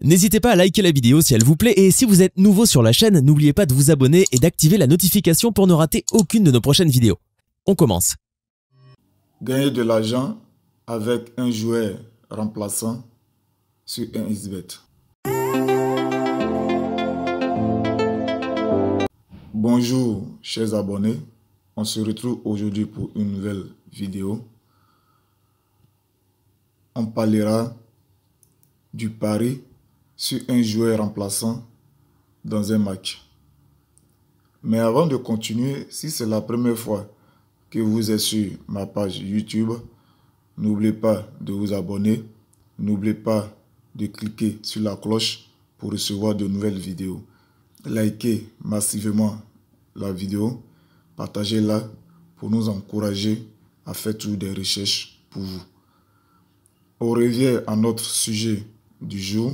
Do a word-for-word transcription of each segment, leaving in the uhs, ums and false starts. N'hésitez pas à liker la vidéo si elle vous plaît, et si vous êtes nouveau sur la chaîne, n'oubliez pas de vous abonner et d'activer la notification pour ne rater aucune de nos prochaines vidéos. On commence. Gagner de l'argent avec un joueur remplaçant sur un x bet. Bonjour chers abonnés, on se retrouve aujourd'hui pour une nouvelle vidéo. On parlera du pari sur un joueur remplaçant dans un match. Mais avant de continuer, si c'est la première fois que vous êtes sur ma page YouTube, n'oubliez pas de vous abonner, n'oubliez pas de cliquer sur la cloche pour recevoir de nouvelles vidéos. Likez massivement la vidéo, partagez-la pour nous encourager à faire toutes des recherches pour vous. On revient à notre sujet du jour.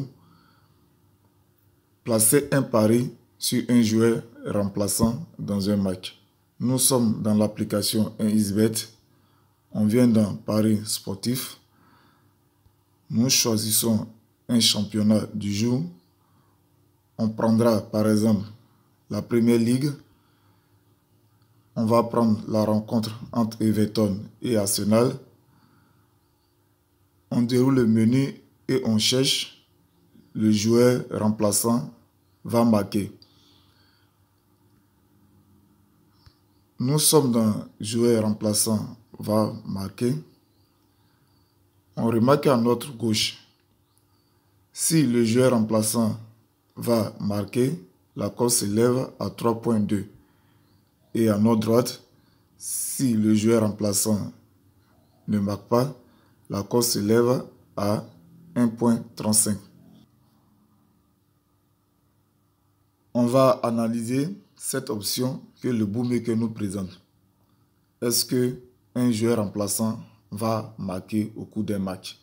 Placer un pari sur un joueur remplaçant dans un match. Nous sommes dans l'application un x bet. On vient d'un pari sportif. Nous choisissons un championnat du jour. On prendra par exemple la Premier League. On va prendre la rencontre entre Everton et Arsenal. On déroule le menu et on cherche le joueur remplaçant va marquer. Nous sommes dans joueur remplaçant va marquer. On remarque à notre gauche, si le joueur remplaçant va marquer, la cote s'élève à trois virgule deux. Et à notre droite, si le joueur remplaçant ne marque pas, la cote s'élève à un virgule trente-cinq. On va analyser cette option que le bookmaker nous présente. Est-ce que un joueur remplaçant va marquer au cours d'un match?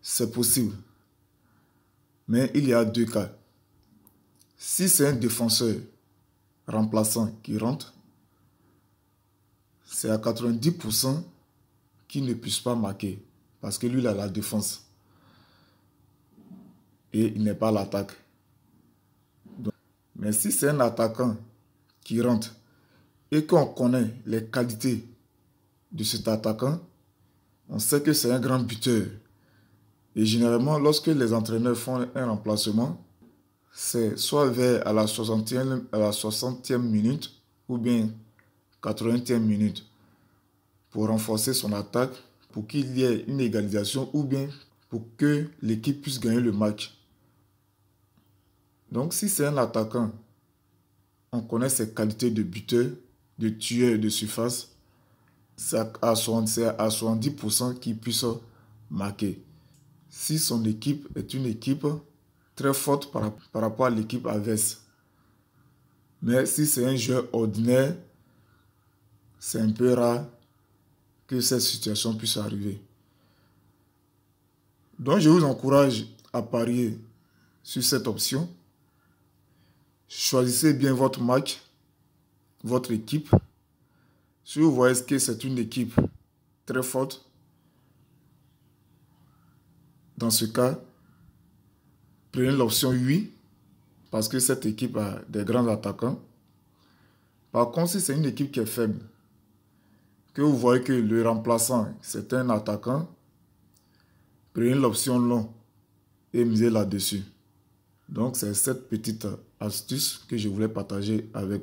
C'est possible. Mais il y a deux cas. Si c'est un défenseur remplaçant qui rentre, c'est à quatre-vingt-dix pour cent qu'il ne puisse pas marquer, parce que lui, il a la défense et il n'est pas à l'attaque. Mais si c'est un attaquant qui rentre et qu'on connaît les qualités de cet attaquant, on sait que c'est un grand buteur. Et généralement, lorsque les entraîneurs font un remplacement, c'est soit vers à la soixantième, à la soixantième minute ou bien quatre-vingtième minute pour renforcer son attaque, pour qu'il y ait une égalisation ou bien pour que l'équipe puisse gagner le match. Donc si c'est un attaquant, on connaît ses qualités de buteur, de tueur de surface, c'est à soixante-dix pour cent qu'il puisse marquer. Si son équipe est une équipe très forte par, par rapport à l'équipe adverse. Mais si c'est un joueur ordinaire, c'est un peu rare que cette situation puisse arriver. Donc je vous encourage à parier sur cette option. Choisissez bien votre match, votre équipe. Si vous voyez que c'est une équipe très forte, dans ce cas, prenez l'option oui, parce que cette équipe a des grands attaquants. Par contre, si c'est une équipe qui est faible, que vous voyez que le remplaçant, c'est un attaquant, prenez l'option long et misez là-dessus. Donc, c'est cette petite astuce que je voulais partager avec vous.